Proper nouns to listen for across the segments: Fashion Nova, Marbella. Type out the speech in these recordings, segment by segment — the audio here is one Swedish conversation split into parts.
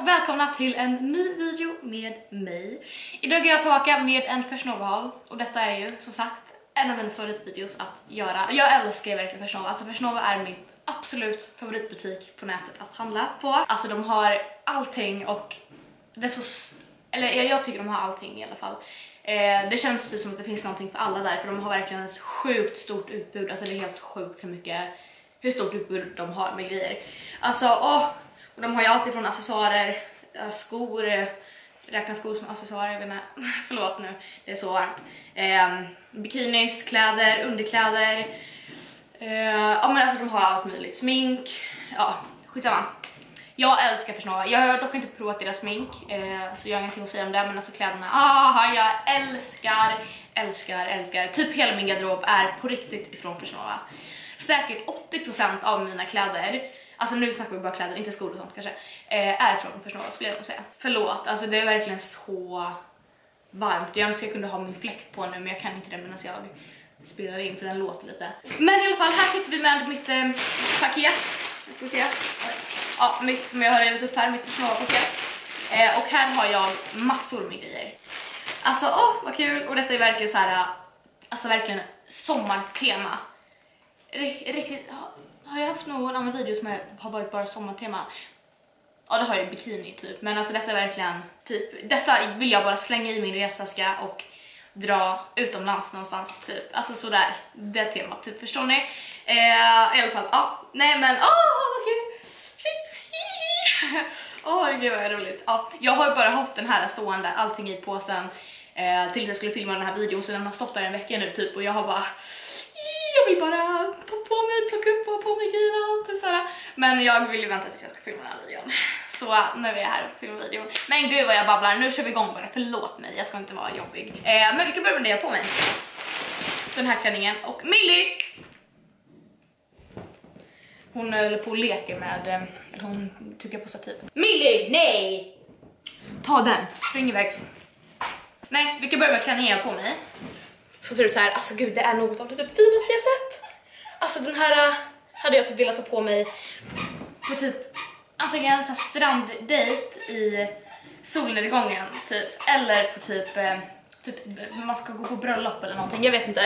och välkomna till en ny video med mig. Idag är jag tillbaka med en Fashion Nova och detta är ju som sagt en av mina favoritvideos att göra. Jag älskar verkligen Fashion Nova, alltså Fashion Nova är min absolut favoritbutik på nätet att handla på. Alltså de har allting och det är så, eller jag tycker de har allting i alla fall. Det känns ju som att det finns någonting för alla där, för de har verkligen ett sjukt stort utbud, alltså det är helt sjukt hur stort utbud de har med grejer. Alltså och de har ju alltid från accessoarer, skor, räknas skor som accessoarer, jag vet inte, förlåt nu, det är så varmt. Bikinis, kläder, underkläder, ja men alltså de har allt möjligt, smink, ja skitsamma. Jag älskar Fashion Nova, jag har dock inte provat deras smink, så jag har ingenting att säga om det, men alltså kläderna, jag älskar. Typ hela min garderob är på riktigt ifrån Fashion Nova. Säkert 80% av mina kläder, alltså nu snackar vi bara kläder, inte skor och sånt kanske, är från Fashion Nova skulle jag nog säga. Förlåt, alltså det är verkligen så varmt. Jag önskar jag kunde ha min fläkt på nu, men jag kan inte det medan jag spelar in för den låter lite. Men i alla fall, här sitter vi med mitt paket. Nu ska vi se. Ja, mitt som jag har rivit upp här, mitt Fashion Nova-paket. Och här har jag massor med grejer. Alltså, vad kul. Och detta är verkligen så här, alltså verkligen sommartema. Riktigt, har jag haft någon annan video som har varit bara sommartema? Ja, det har jag bikini typ. Men alltså detta är verkligen, typ, detta vill jag bara slänga i min resväska och dra utomlands någonstans typ. Alltså sådär, det temat typ, förstår ni? I alla fall, nej men, vad kul! Shit! Gud vad roligt. Jag har bara haft den här stående, allting i påsen, tills jag skulle filma den här videon, så den har stått där en vecka nu typ, och jag har bara, jag vill bara ta på mig, plocka upp och på mig grejerna typ sådär. Men jag vill ju vänta tills jag ska filma den här videon. Så nu är jag här och ska filma videon. Men gud vad jag babblar, nu kör vi igång bara, förlåt mig, jag ska inte vara jobbig. Men vi kan börja med det jag har på mig. Den här klänningen, och Millie! Hon håller på och leker med, eller hon tycker på stativ. Millie, nej! Ta den, spring iväg. Nej, vi kan börja med klänningen jag har på mig. Så ser det ut så här, alltså gud det är något av det typ finaste jag sett. Alltså den här hade jag typ velat ta på mig på typ antingen en sån här stranddejt i solnedgången typ, eller på typ man ska gå på bröllop eller någonting, jag vet inte.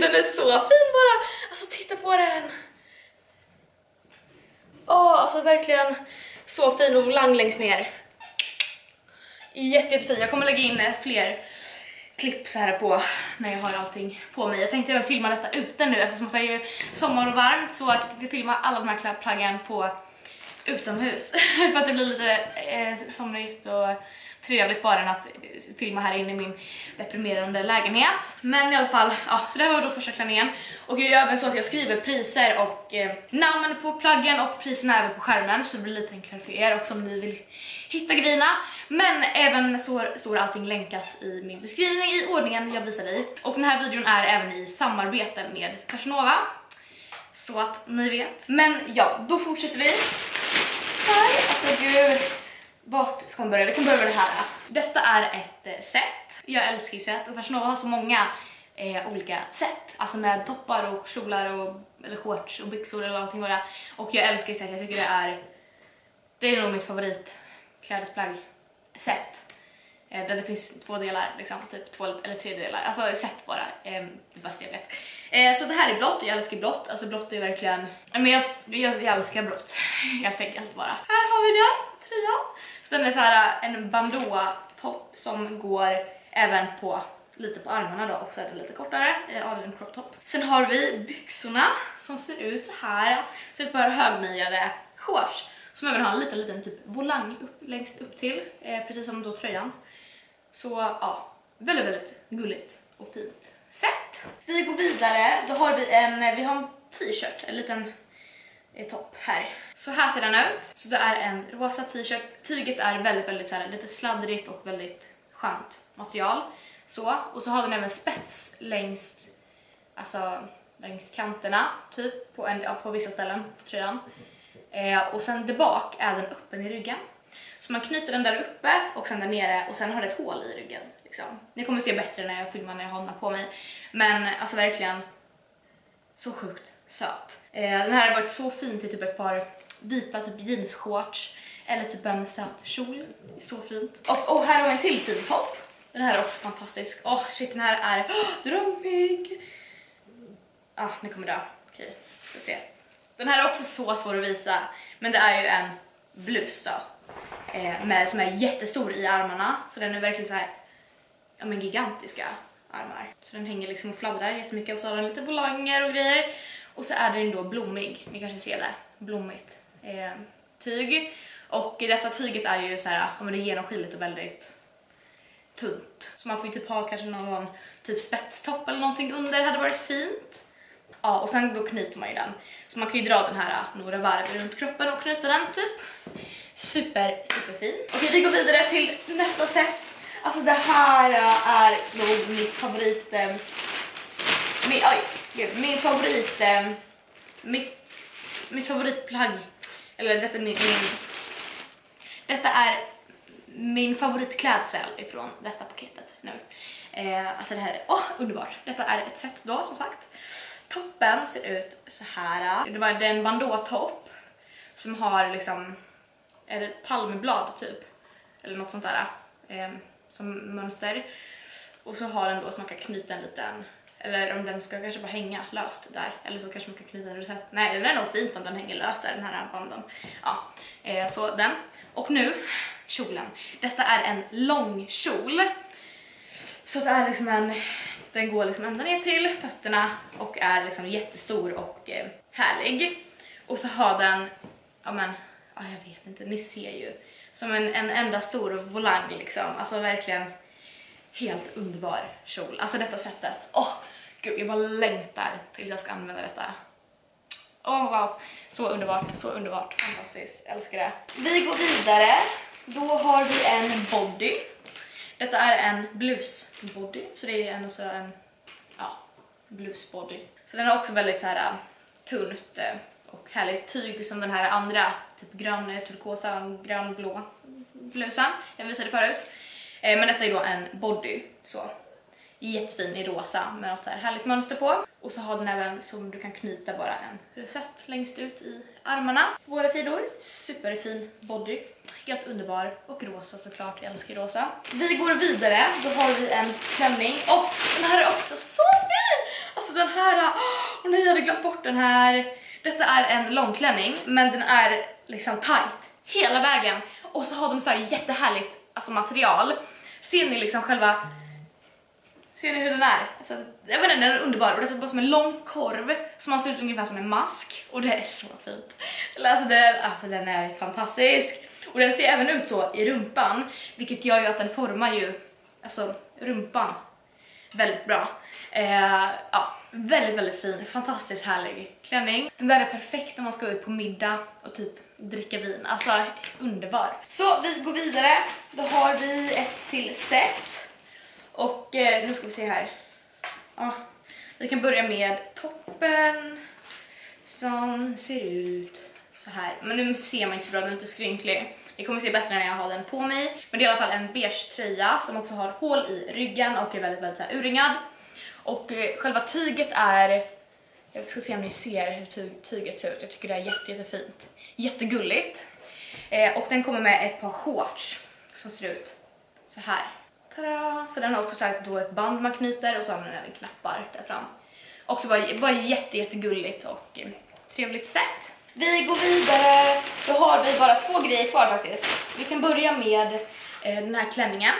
Den är så fin bara, alltså titta på den. Alltså verkligen så fin och lang längst ner. Jättefin, jag kommer lägga in fler klipp så här på när jag har allting på mig. Jag tänkte även filma detta ute nu eftersom det är ju sommar och varmt, så jag tänkte filma alla de här plaggen på utomhus för att det blir lite somrigt och trevligt bara än att filma här inne i min deprimerande lägenhet. Men i alla fall, så det var då första klänningen. Och jag gör även så att jag skriver priser och namn på plaggen och priserna även på skärmen, så det blir lite enklare för er också om ni vill hitta grejerna. Men även så står allting länkat i min beskrivning i ordningen jag visar i. Och den här videon är även i samarbete med Fashion Nova, så att ni vet. Men ja, då fortsätter vi. Här, alltså gud. Vart ska man börja? Vi kan börja med det här. Detta är ett set. Jag älskar set och Fashion Nova har så många olika set. Alltså med toppar och kjolar och, eller shorts och byxor eller allting vad det är. Och jag älskar set, jag tycker det är nog mitt favorit klädesplagg set. Där det finns två delar, liksom, typ två eller tre delar. Alltså set bara, det bästa jag vet. Så det här är blått och jag älskar blått. Alltså blått är verkligen, men jag älskar blått. Jag tänker helt bara. Här har vi den. Så den är så här en bandå-topp som går även på lite på armarna då, och så är den lite kortare, en crop-topp. Sen har vi byxorna som ser ut så här, så ett par högmejade shorts som även har en liten typ volang upp, längst upp till, precis som då tröjan. Så ja, väldigt väldigt gulligt och fint sätt. Vi går vidare, då har vi en t-shirt, en liten topp här. Så här ser den ut. Så det är en rosa t-shirt. Tyget är väldigt, väldigt så här, lite sladdrigt och väldigt skönt material. Så, och så har den även spets längst, alltså längs kanterna typ på vissa ställen på tröjan. Och sen där bak är den öppen i ryggen. Så man knyter den där uppe och sen där nere, och sen har det ett hål i ryggen liksom. Ni kommer se bättre när jag filmar när jag har den på mig. Men alltså verkligen så sjukt söt. Den här har varit så fint i typ ett par vita typ jeansshorts eller typ en söt kjol. Så fint. Och här har jag en till fin topp. Den här är också fantastisk. Åh, shit, den här är drömmig. Ah, nu kommer det. Okej, ska se. Den här är också så svår att visa. Men det är ju en blus då. Som är jättestor i armarna. Så den är verkligen så här, ja men gigantiska armar. Så den hänger liksom och fladdrar jättemycket. Och så har den lite volanger och grejer. Och så är den då blommig. Ni kanske ser det. Blommigt tyg. Och detta tyget är ju så här, om det är genomskinligt och väldigt tunt. Så man får ju typ ha kanske någon typ spetstopp eller någonting under. Hade varit fint. Ja, och sen då knyter man ju den. Så man kan ju dra den här några varv runt kroppen och knyta den typ. Super, super fin. Okej, vi går vidare till nästa set. Alltså det här är nog mitt favorit. Mitt favoritplagg. Eller detta är detta är min favoritklädsel ifrån detta paketet nu. Alltså det här är underbart. Detta är ett set då, som sagt. Toppen ser ut så här. Det var en bandåtopp som har liksom ett palmblad typ. Eller något sånt där som mönster. Och så har den då så man kan knyta en liten. Eller om den ska kanske bara hänga löst där. Eller så kanske man kan knyta den. Nej, den är nog fint om den hänger löst där, den här banden. Ja, så den. Och nu, kjolen. Detta är en lång kjol. Så det är liksom en... Den går liksom ända ner till fötterna och är liksom jättestor och härlig. Och så har den, ja men, jag vet inte, ni ser ju. Som en enda stor volang liksom. Alltså verkligen helt underbar kjol. Alltså detta sättet, gud jag bara längtar tills jag ska använda detta. Wow, så underbart, fantastiskt, älskar det. Vi går vidare, då har vi en body. Detta är en blusbody, så det är blusbody. Så den är också väldigt så här tunt och härligt tyg som den här andra, typ grön, turkosa, grönblå blusen. Jag visade förut. Men detta är då en body, så jättefin i rosa med något så här härligt mönster på. Och så har den även som du kan knyta bara en rosett längst ut i armarna. Båda sidor, superfin body. Helt underbar och rosa såklart, jag älskar rosa. Vi går vidare, då har vi en klänning. Och den här är också så fin! Alltså den här, och ni hade glömt bort den här. Detta är en långklänning, men den är liksom tight hela vägen. Och så har de så här jättehärligt alltså material. Ser ni liksom själva... Ser ni hur den är? Alltså, jag vet inte, den är underbar. Och det är bara som en lång korv som man ser ut ungefär som en mask. Och det är så fint. Alltså den är fantastisk. Och den ser även ut så i rumpan. Vilket gör ju att den formar ju alltså rumpan väldigt bra. Väldigt, väldigt fin. Fantastiskt härlig klänning. Den där är perfekt när man ska ut på middag och typ dricka vin. Alltså underbar. Så vi går vidare. Då har vi ett till set. Och nu ska vi se här. Vi kan börja med toppen som ser ut så här. Men nu ser man inte så bra, den är inte skrynklig. Ni kommer se bättre när jag har den på mig. Men det är i alla fall en beige tröja som också har hål i ryggen och är väldigt, väldigt så här urringad. Och själva tyget är... Jag ska se om ni ser hur tyget ser ut. Jag tycker det är jättefint. Jättegulligt. Och den kommer med ett par shorts som ser ut så här. Så den har också så här då ett band man knyter och så har man även knappar där fram. Också bara jättegulligt och trevligt sätt. Vi går vidare. Då har vi bara två grejer kvar faktiskt. Vi kan börja med den här klänningen.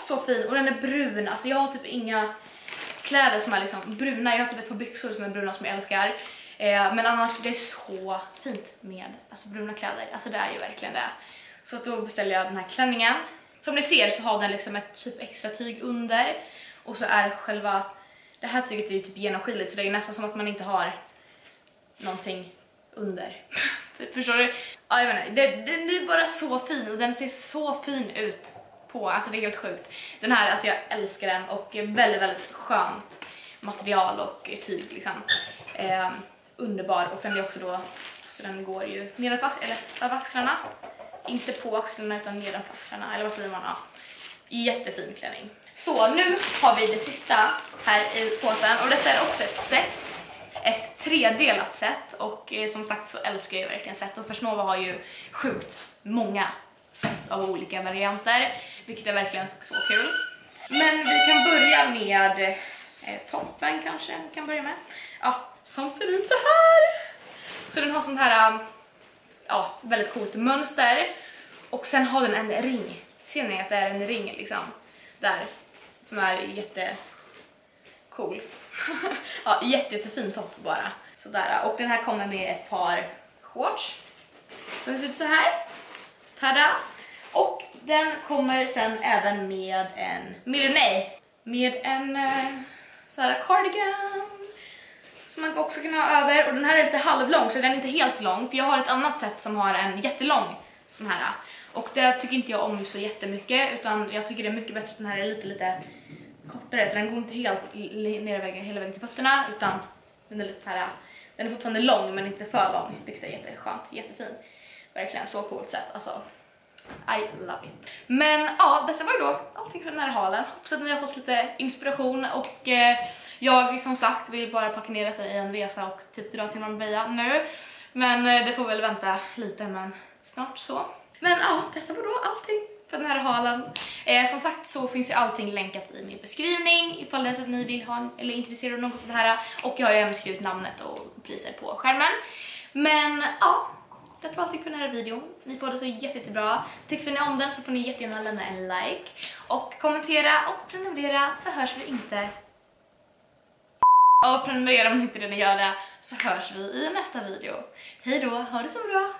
Så fin. Och den är brun. Alltså jag har typ inga kläder som är liksom bruna. Jag har typ ett par byxor som är bruna som jag älskar. Men annars det är så fint med alltså bruna kläder. Alltså det är ju verkligen det. Så att då beställer jag den här klänningen. Som ni ser så har den liksom ett typ extra tyg under. Och så är själva... Det här tyget är ju typ genomskinligt. Så det är ju nästan som att man inte har någonting under. Förstår du? Ja, jag menar. Den är bara så fin. Och den ser så fin ut på. Alltså det är helt sjukt. Den här, alltså jag älskar den. Och väldigt, väldigt skönt material och tyg liksom. Underbar. Och den är också då... Så den går ju nedanför, eller av axlarna. Inte på axlarna utan nedanför axlarna. Eller vad säger man? Ja. Jättefin klänning. Så nu har vi det sista här i påsen. Och detta är också ett set. ett tredelat set, och som sagt så älskar jag ju verkligen set, och Fashion Nova har ju sjukt många set av olika varianter, vilket är verkligen så kul. Men vi kan börja med toppen kanske, vi kan börja med. Ja, som ser ut så här. Så den har sån här, ja, väldigt coolt mönster. Och sen har den en ring. Ser ni att det är en ring liksom? Där, som är jättecool. Ja, jättefin topp bara. Sådär, och den här kommer med ett par shorts. Så den ser ut så här. Tada! Och den kommer sen även med en miljonej. Med en så här cardigan. Som man också kan ha över. Och den här är lite halvlång, så den är inte helt lång. För jag har ett annat sätt som har en jättelång sån här. Och det tycker inte jag om så jättemycket. Utan jag tycker det är mycket bättre att den här är lite kortare. Så den går inte helt ner vägen, hela vägen till fötterna. Utan den är lite så här. Den är fortfarande lång men inte för lång. Vilket är jätteskönt, jättefin. Verkligen så coolt sätt, alltså. I love it. Men ja, detta var ju då allting för den här halen. Hoppas att ni har fått lite inspiration. Och jag som sagt vill bara packa ner detta i en resa och typ dra till Marbella nu. Men det får väl vänta lite, men snart så. Men ja, detta var då allting för den här halen. Som sagt så finns ju allting länkat i min beskrivning. Ifall det är så att ni vill ha en, eller är intresserade av något av det här. Och jag har ju även skrivit namnet och priser på skärmen. Men ja. Det var allting för den här videon. Ni båda så jättebra. Tyckte ni om den så får ni jättegärna lämna en like. Och kommentera och prenumerera, så hörs vi inte. Och prenumerera om ni inte redan gör det, så hörs vi i nästa video. Hej då, ha det så bra!